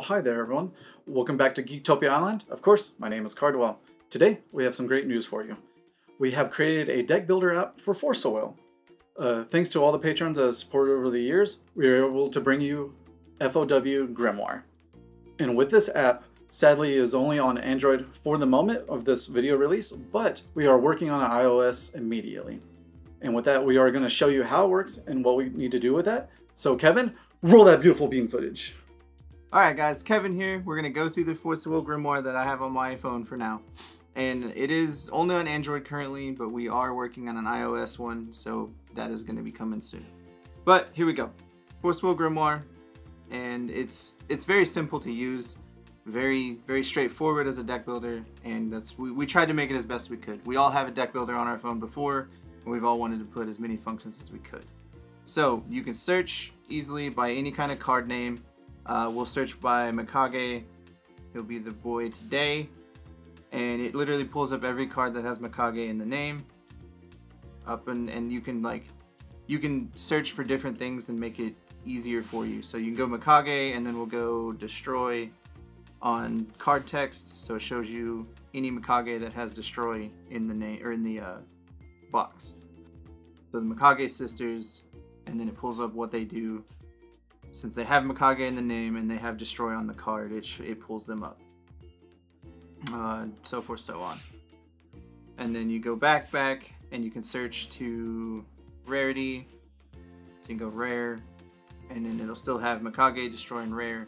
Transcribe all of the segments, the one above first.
Well, hi there everyone. Welcome back to Geektopia Island. Of course, my name is Cardwell. Today, we have some great news for you. We have created a deck builder app for Force of Will. Thanks to all the patrons that have supported over the years, we were able to bring you FOW Grimoire. And with this app, sadly is only on Android for the moment of this video release, but we are working on iOS immediately. And with that, we are going to show you how it works and what we need to do with that. So Kevin, roll that beautiful bean footage. Alright guys, Kevin here. We're going to go through the Force of Will Grimoire that I have on my phone for now. And it is only on Android currently, but we are working on an iOS one, so that is going to be coming soon. But here we go. Force of Will Grimoire, and it's very simple to use, very straightforward as a deck builder, and that's we tried to make it as best we could. We all have a deck builder on our phone before, and we've all wanted to put as many functions as we could. So you can search easily by any kind of card name. We'll search by Mikage. He'll be the boy today, and it literally pulls up every card that has Mikage in the name. And you can search for different things and make it easier for you. So you can go Mikage, and then we'll go destroy on card text. So it shows you any Mikage that has destroy in the name or in the box. So the Mikage sisters, and then it pulls up what they do. Since they have Mikage in the name and they have destroy on the card, it pulls them up. So forth, so on. And then you go back, and you can search to rarity. So you can go rare, and then it'll still have Mikage, destroy, and rare,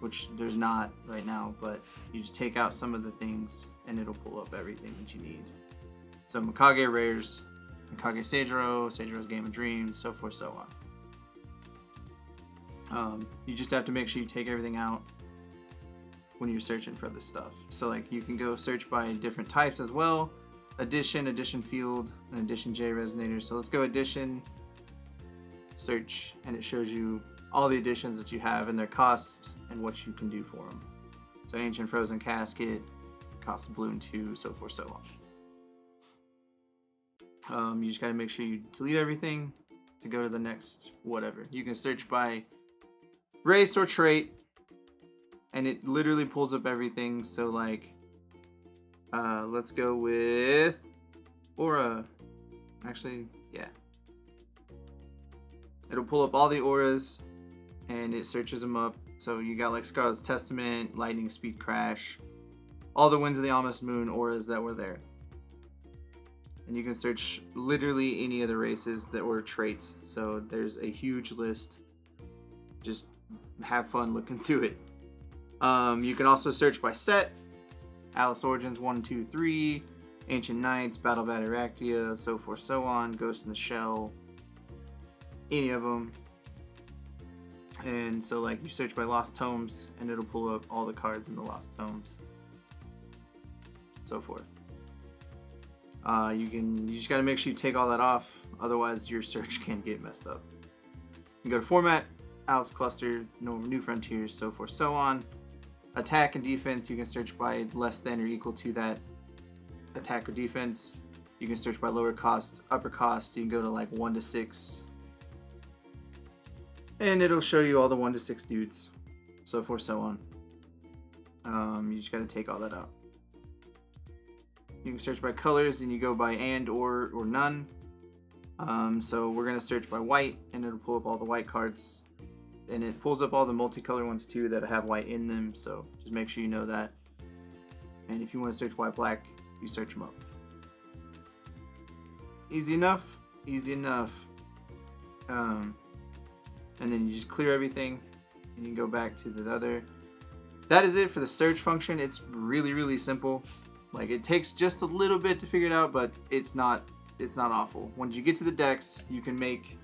which there's not right now, but you just take out some of the things, and it'll pull up everything that you need. So Mikage rares, Mikage Seijuro, Seijuro's Game of Dreams, so forth, so on. You just have to make sure you take everything out when you're searching for other stuff. So like you can go search by different types as well. Addition, addition field, and addition J resonator. So let's go addition, search, and it shows you all the additions that you have and their cost and what you can do for them. So ancient frozen casket, cost of blue and 2, so forth, so on. You just gotta make sure you delete everything to go to the next whatever. You can search by race or trait, and it literally pulls up everything. So like let's go with aura. Actually, yeah, it'll pull up all the auras and it searches them up. So you got like Scarlet's Testament, lightning speed crash, all the winds of the Amethyst moon auras that were there. And you can search literally any of the races that were traits. So there's a huge list. Just have fun looking through it. You can also search by set. Alice origins 1, 2, 3, ancient knights, battle of Ataractia, so forth, so on. Ghost in the shell, any of them. And so like you search by lost tomes, and it'll pull up all the cards in the lost tomes, so forth. You just got to make sure you take all that off, otherwise your search can get messed up. You can go to format, Alice cluster, no new frontiers, so forth, so on. Attack and defense, you can search by less than or equal to that attack or defense. You can search by lower cost, upper cost. You can go to like 1 to 6, and it'll show you all the 1 to 6 dudes, so forth, so on. You just got to take all that out. You can search by colors, and you go by and, or none. So we're gonna search by white, and it'll pull up all the white cards. And it pulls up all the multicolor ones too that have white in them, so just make sure you know that. And if you want to search white, black, you search them up. Easy enough, easy enough. And then you just clear everything, and you can go back to the other. That is it for the search function. It's really simple. Like it takes just a little bit to figure it out, but it's not awful. Once you get to the decks, you can make.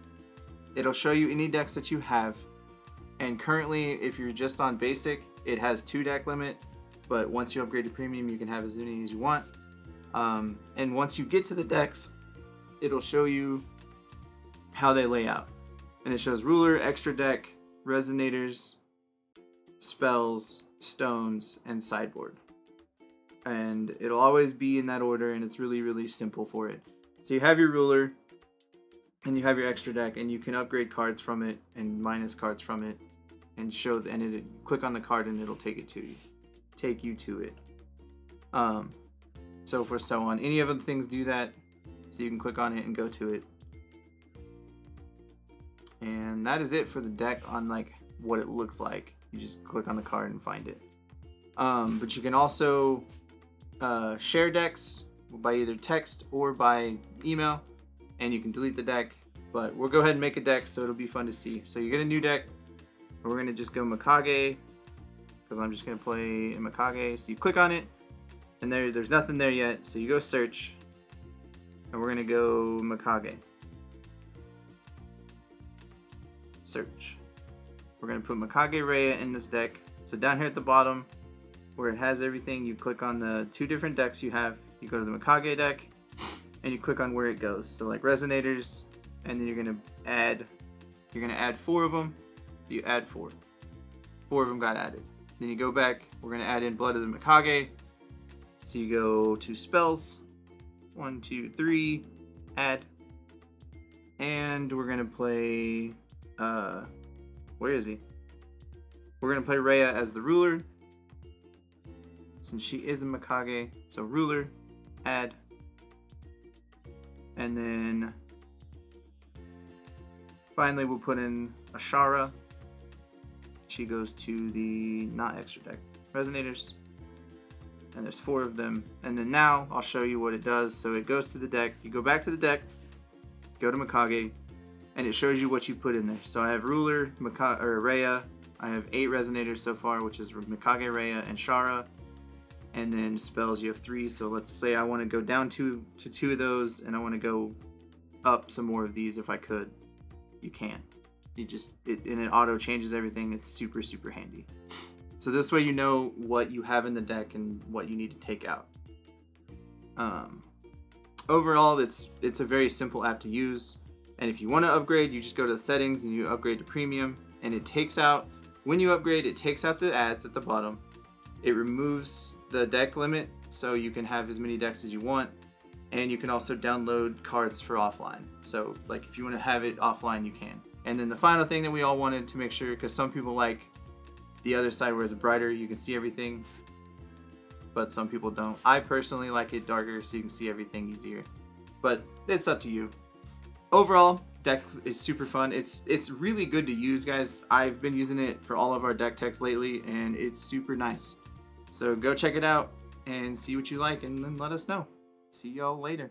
It'll show you any decks that you have. And currently, if you're just on basic, it has 2 deck limit, but once you upgrade to premium, you can have as many as you want. And once you get to the decks, it'll show you how they lay out. And it shows ruler, extra deck, resonators, spells, stones, and sideboard. And it'll always be in that order, and it's really simple for it. So you have your ruler, and you have your extra deck, and you can upgrade cards from it and minus cards from it. and show the, and it click on the card and it'll take it to you, take you to it. So forth, so on. Any of the things do that, so you can click on it and go to it. And that is it for the deck on like what it looks like. You just click on the card and find it. But you can also share decks by either text or by email, and you can delete the deck. But we'll go ahead and make a deck, so it'll be fun to see. So you get a new deck. We're gonna just go Mikage, because I'm just gonna play Mikage. So you click on it, and there's nothing there yet. So you go search, and we're gonna go Mikage. Search. We're gonna put Mikage Raya in this deck. So down here at the bottom, where it has everything, you click on the two different decks you have. You go to the Mikage deck, and you click on where it goes. So like resonators, and then you're gonna add four of them. You add four. Four of them got added. Then you go back. We're gonna add in Blood of the Mikage. So you go to spells. 1, 2, 3. Add. And we're gonna play. Where is he? We're gonna play Rhea as the ruler, since she is a Mikage. So ruler, add, and then finally we'll put in Ashara. She goes to the not extra deck, resonators, and there's four of them. And then now I'll show you what it does. So it goes to the deck. You go back to the deck, go to Mikage, and it shows you what you put in there. So I have ruler, Rhea. I have 8 resonators so far, which is Mikage, Rhea, and Shara. And then spells, you have 3. So let's say I want to go down to 2 of those, and I want to go up some more of these if I could. You can. You just, and it auto changes everything. It's super, super handy. So this way you know what you have in the deck and what you need to take out. Overall, it's a very simple app to use. And if you want to upgrade, you just go to the settings and you upgrade to premium, and it takes out, when you upgrade, it takes out the ads at the bottom. It removes the deck limit, so you can have as many decks as you want, and you can also download cards for offline. So like if you want to have it offline, you can. And then the final thing that we all wanted to make sure, because some people like the other side where it's brighter, you can see everything, but some people don't. I personally like it darker so you can see everything easier, but it's up to you. Overall, deck is super fun. It's really good to use, guys. I've been using it for all of our deck techs lately, and it's super nice. So go check it out and see what you like, and then let us know. See y'all later.